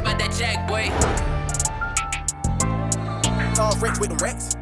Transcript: about that Jackboy. All rich with the racks.